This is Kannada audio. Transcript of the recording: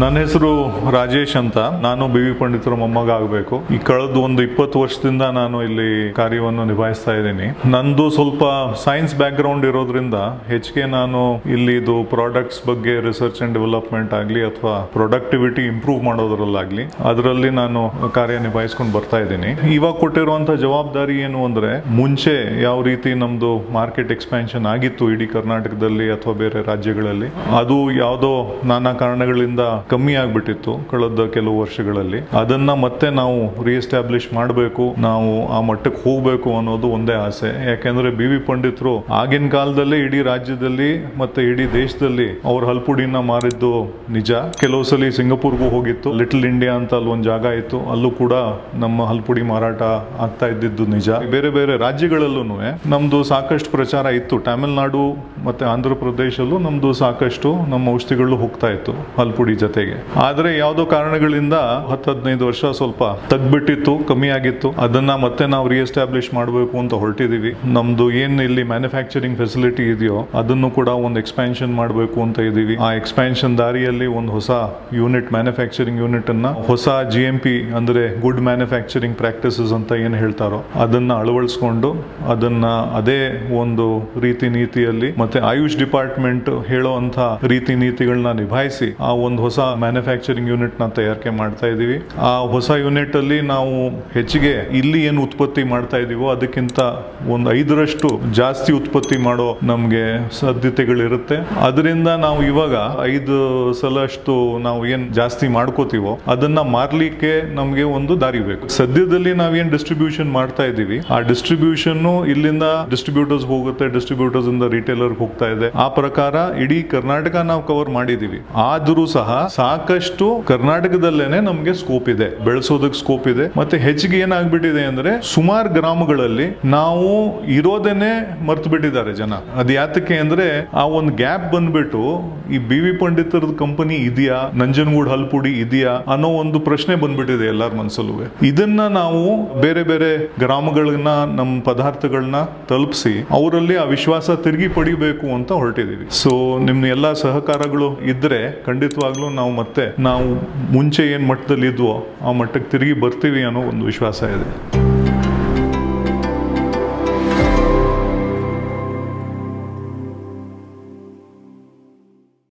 ನನ್ನ ಹೆಸರು ರಾಜೇಶ್ ಅಂತ ನಾನು ಬಿವಿ ಪಂಡಿತರ ಮೊಮ್ಮಗ ಆಗಬೇಕು ಈ ಕಳೆದ ಒಂದು 20 ವರ್ಷದಿಂದ ನಾನು ಇಲ್ಲಿ ಕಾರ್ಯವನ್ನು ನಿಭಾಯಿಸ್ತಾ ಇದ್ದೀನಿ ನಂದು ಸ್ವಲ್ಪ ಸೈನ್ಸ್ ಬ್ಯಾಕ್ ಗ್ರೌಂಡ್ ಇರೋದ್ರಿಂದ ಹೆಚ್ಚಿಗೆ ನಾನು ಇಲ್ಲಿ ಇದು ಪ್ರಾಡಕ್ಟ್ಸ್ ಬಗ್ಗೆ ರಿಸರ್ಚ್ ಅಂಡ್ ಡೆವಲಪ್ಮೆಂಟ್ ಆಗಲಿ ಅಥವಾ ಪ್ರೊಡಕ್ಟಿವಿಟಿ ಇಂಪ್ರೂವ್ ಮಾಡೋದರಲ್ಲಾಗಲಿ ಅದರಲ್ಲಿ ನಾನು ಕಾರ್ಯ ನಿಭಾಯಿಸಿಕೊಂಡು ಬರ್ತಾ ಇದ್ದೀನಿ ಇವಾಗ ಕೊಟ್ಟಿರುವಂತ ಜವಾಬ್ದಾರಿ ಏನು ಅಂದ್ರೆ ಮುಂಚೆ ಯಾವ ರೀತಿ ನಮ್ಮದು ಮಾರ್ಕೆಟ್ ಎಕ್ಸ್‌ಪ್ಯಾನ್ಷನ್ ಆಗಿತ್ತು ಇಡಿ ಕರ್ನಾಟಕದಲ್ಲಿ ಅಥವಾ ಬೇರೆ ರಾಜ್ಯಗಳಲ್ಲಿ ಅದು ಯಾವುದೋ ನಾನಾ ಕಾರಣಗಳಿಂದ ಕಮ್ಮಿ ಆಗಿಬಿಟ್ಟಿತ್ತು ಕಳೆದ ಕೆಲವು ವರ್ಷಗಳಲ್ಲಿ ಅದನ್ನ ಮತ್ತೆ ನಾವು ರೀಎಸ್ಟಾಬ್ಲಿಷ್ ಮಾಡಬೇಕು ನಾವು ಆ ಮಟ್ಟಕ್ಕೆ ಹೋಗಬೇಕು ಅನ್ನೋದು ಒಂದೇ ಆಸೆ ಯಾಕೆಂದ್ರೆ ಬಿವಿ ಪಂಡಿತರು ಆಗಿನ ಕಾಲದಲ್ಲಿ ಇಡಿ ರಾಜ್ಯದಲ್ಲಿ ಮತ್ತೆ ಇಡಿ ದೇಶದಲ್ಲಿ ಅವರ ಹಲ್ಪುಡಿನ ಮಾರಿದ್ದು ನಿಜ ಕೆಲವು ಸಲ ಸಿಂಗಾಪುರ್ಗೂ ಹೋಗಿತ್ತು ಲಿಟಲ್ ಇಂಡಿಯಾ ಅಂತ ಅಲ್ಲಿ ಒಂದು ಜಾಗ ಇತ್ತು ಅಲ್ಲೂ ಕೂಡ ನಮ್ಮ ಹಲ್ಪುಡಿ ಮಾರಾಟ ಆಗ್ತಾ ಇದ್ದಿದ್ದು ನಿಜ ಬೇರೆ ಬೇರೆ ರಾಜ್ಯಗಳಲ್ಲೂ ನಮ್ದು ಸಾಕಷ್ಟು ಪ್ರಚಾರ ಇತ್ತು ತಮಿಳುನಾಡು ಮತ್ತೆ ಆಂಧ್ರ ಪ್ರದೇಶಲ್ಲೂ ನಮ್ದು ಸಾಕಷ್ಟು ನಮ್ಮ ಔಷಧಿಗಳು ಹೋಗ್ತಾ ಇತ್ತು ಹಲ್ಪುಡಿ ಜೊತೆಗೆ ಆದ್ರೆ ಯಾವುದೋ ಕಾರಣಗಳಿಂದ 10-15 ವರ್ಷ ಸ್ವಲ್ಪ ತಗ್ಬಿಟ್ಟಿತ್ತು ಕಮ್ಮಿ ಆಗಿತ್ತು ಅದನ್ನ ಮತ್ತೆ ನಾವು ರೀಎಸ್ಟಾಬ್ಲಿಷ್ ಮಾಡಬೇಕು ಅಂತ ಹೊರಟಿದೀವಿ ನಮ್ದು ಏನ್ ಇಲ್ಲಿ ಮ್ಯಾನುಫ್ಯಾಕ್ಚರಿಂಗ್ ಫೆಸಿಲಿಟಿ ಇದೆಯೋ ಅದನ್ನು ಕೂಡ ಒಂದು ಎಕ್ಸ್‌ಪ್ಯಾನ್ಷನ್ ಮಾಡಬೇಕು ಅಂತ ಇದೀವಿ ಆ ಎಕ್ಸ್‌ಪ್ಯಾನ್ಷನ್ ದಾರಿಯಲ್ಲಿ ಒಂದು ಹೊಸ ಯೂನಿಟ್ ಮ್ಯಾನುಫ್ಯಾಕ್ಚರಿಂಗ್ ಯೂನಿಟ್ ಅನ್ನ ಹೊಸ GMP ಅಂದ್ರೆ ಗುಡ್ ಮ್ಯಾನುಫ್ಯಾಕ್ಚರಿಂಗ್ ಪ್ರಾಕ್ಟೀಸಸ್ ಅಂತ ಏನು ಹೇಳ್ತಾರೋ ಅದನ್ನ ಅಳವಡಿಸಿಕೊಂಡು ಅದನ್ನ ಅದೇ ಒಂದು ರೀತಿ ನೀತಿಯಲ್ಲಿ ಮತ್ತೆ ಆಯುಷ್ ಡಿಪಾರ್ಟ್ಮೆಂಟ್ ಹೇಳುವಂತ ರೀತಿ ನೀತಿಗಳನ್ನ ನಿಭಾಯಿಸಿ ಆ ಒಂದು ಹೊಸ ಮ್ಯಾನುಫ್ಯಾಕ್ಚರಿಂಗ್ ಯೂನಿಟ್ ನ ತಯಾರಿಕೆ ಮಾಡ್ತಾ ಇದೀವಿ ಆ ಹೊಸ ಯೂನಿಟ್ ಅಲ್ಲಿ ನಾವು ಹೆಚ್ಚಿಗೆ ಇಲ್ಲಿ ಏನು ಉತ್ಪತ್ತಿ ಮಾಡ್ತಾ ಇದೀವೋ ಅದಕ್ಕಿಂತ ಒಂದು 5ರಷ್ಟು ಜಾಸ್ತಿ ಉತ್ಪತ್ತಿ ಮಾಡೋ ನಮ್ಗೆ ಸಾಧ್ಯತೆಗಳಿರುತ್ತೆ ಅದರಿಂದ ನಾವು ಇವಾಗ 5 ಸಲಷ್ಟು ನಾವು ಏನ್ ಜಾಸ್ತಿ ಮಾಡ್ಕೋತೀವೋ ಅದನ್ನ ಮಾರ್ಲಿಕ್ಕೆ ನಮ್ಗೆ ಒಂದು ದಾರಿ ಬೇಕು ಸದ್ಯದಲ್ಲಿ ನಾವೇನ್ ಡಿಸ್ಟ್ರಿಬ್ಯೂಷನ್ ಮಾಡ್ತಾ ಇದೀವಿ ಆ ಡಿಸ್ಟ್ರಿಬ್ಯೂಷನ್ ಇಲ್ಲಿಂದ ಡಿಸ್ಟ್ರಿಬ್ಯೂಟರ್ಸ್ ಹೋಗುತ್ತೆ ಡಿಸ್ಟ್ರಿಬ್ಯೂಟರ್ಸ್ ಇಂದ ರಿಟೇಲರ್ ಹೋಗ್ತಾ ಇದೆ ಆ ಪ್ರಕಾರ ಇಡೀ ಕರ್ನಾಟಕ ನಾವು ಕವರ್ ಮಾಡಿದೀವಿ ಆದರೂ ಸಹ ಸಾಕಷ್ಟು ಕರ್ನಾಟಕದಲ್ಲೇನೆ ನಮ್ಗೆ ಸ್ಕೋಪ್ ಇದೆ ಬೆಳೆಸೋದಕ್ಕೆ ಸ್ಕೋಪ್ ಇದೆ ಮತ್ತೆ ಹೆಚ್ಚಿಗೆ ಏನಾಗ್ಬಿಟ್ಟಿದೆ ಅಂದ್ರೆ ಸುಮಾರು ಗ್ರಾಮಗಳಲ್ಲಿ ನಾವು ಇರೋದೇನೆ ಮರ್ತು ಬಿಟ್ಟಿದ್ದಾರೆ ಜನ ಅದು ಯಾತಕ್ಕೆ ಅಂದ್ರೆ ಆ ಒಂದು ಗ್ಯಾಪ್ ಬಂದ್ಬಿಟ್ಟು ಈ ಬಿವಿ ಪಂಡಿತರದ ಕಂಪನಿ ಇದೆಯಾ ನಂಜನಗೂಡು ಹಲ್ಪುಡಿ ಇದೆಯಾ ಅನ್ನೋ ಒಂದು ಪ್ರಶ್ನೆ ಬಂದ್ಬಿಟ್ಟಿದೆ ಎಲ್ಲಾರ ಮನಸ್ಸಲ್ಲೂ ಇದನ್ನ ನಾವು ಬೇರೆ ಬೇರೆ ಗ್ರಾಮಗಳನ್ನ ನಮ್ಮ ಪದಾರ್ಥಗಳನ್ನ ತಲುಪಿಸಿ ಅವರಲ್ಲಿ ಆ ವಿಶ್ವಾಸ ತಿರುಗಿ ಪಡಿಬೇಕು ಅಂತ ಹೊರಟಿದೀವಿ ಸೊ ನಿಮ್ಮ ಎಲ್ಲ ಸಹಕಾರಗಳು ಇದ್ರೆ ಖಂಡಿತವಾಗ್ಲೂ ನಾವು ಮತ್ತೆ ನಾವು ಮುಂಚೆ ಏನ್ ಮಟ್ಟದಲ್ಲಿ ಇದ್ವೋ ಆ ಮಟ್ಟಕ್ಕೆ ತಿರುಗಿ ಬರ್ತೀವಿ ಅನ್ನೋ ಒಂದು ವಿಶ್ವಾಸ ಇದೆ